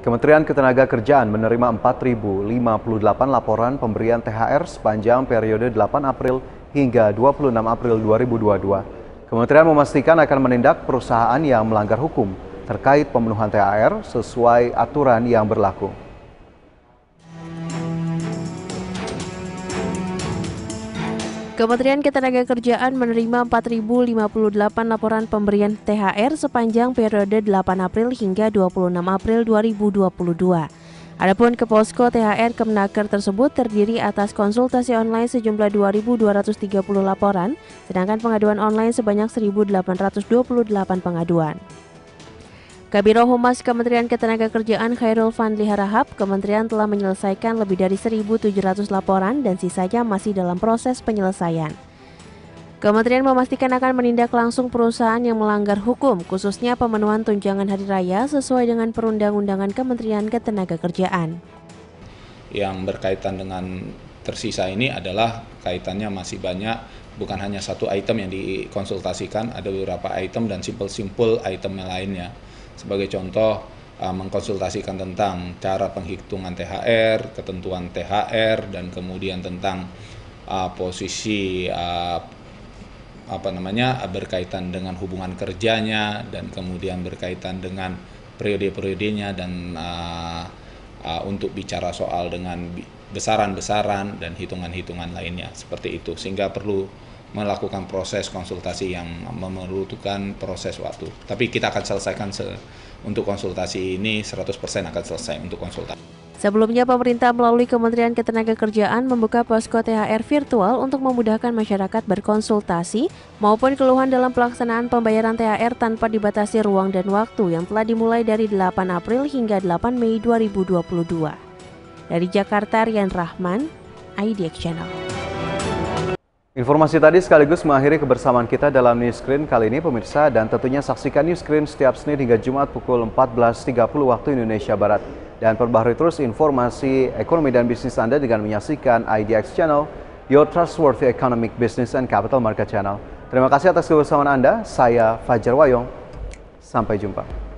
Kementerian Ketenagakerjaan menerima 4.058 laporan pemberian THR sepanjang periode 8 April hingga 26 April 2022. Kementerian memastikan akan menindak perusahaan yang melanggar hukum terkait pemenuhan THR sesuai aturan yang berlaku. Kementerian Ketenagakerjaan menerima 4.058 laporan pemberian THR sepanjang periode 8 April hingga 26 April 2022. Adapun ke POSKO THR Kemenaker tersebut terdiri atas konsultasi online sejumlah 2.230 laporan, sedangkan pengaduan online sebanyak 1.828 pengaduan. Kabiro Humas Kementerian Ketenagakerjaan Khairul Fandi Harahap, Kementerian telah menyelesaikan lebih dari 1.700 laporan dan sisanya masih dalam proses penyelesaian. Kementerian memastikan akan menindak langsung perusahaan yang melanggar hukum, khususnya pemenuhan tunjangan hari raya sesuai dengan perundang-undangan Kementerian Ketenagakerjaan. Yang berkaitan dengan tersisa ini adalah kaitannya masih banyak, bukan hanya satu item yang dikonsultasikan, ada beberapa item dan simpel-simpel item lainnya. Sebagai contoh, mengkonsultasikan tentang cara penghitungan THR, ketentuan THR, dan kemudian tentang posisi berkaitan dengan hubungan kerjanya, dan kemudian berkaitan dengan periode-periodenya, dan untuk bicara soal dengan besaran-besaran dan hitungan-hitungan lainnya, seperti itu. Sehingga perlu melakukan proses konsultasi yang memerlukan proses waktu. Tapi kita akan selesaikan untuk konsultasi ini 100% akan selesai untuk konsultasi. Sebelumnya pemerintah melalui Kementerian Ketenagakerjaan membuka posko THR virtual untuk memudahkan masyarakat berkonsultasi maupun keluhan dalam pelaksanaan pembayaran THR tanpa dibatasi ruang dan waktu yang telah dimulai dari 8 April hingga 8 Mei 2022. Dari Jakarta, Rian Rahman, IDX Channel. Informasi tadi sekaligus mengakhiri kebersamaan kita dalam News Screen kali ini, pemirsa, dan tentunya saksikan News Screen setiap Senin hingga Jumat pukul 14.30 waktu Indonesia Barat. Dan perbaharui terus informasi ekonomi dan bisnis Anda dengan menyaksikan IDX Channel, Your Trustworthy Economic Business and Capital Market Channel. Terima kasih atas kebersamaan Anda, saya Fajar Wayong. Sampai jumpa.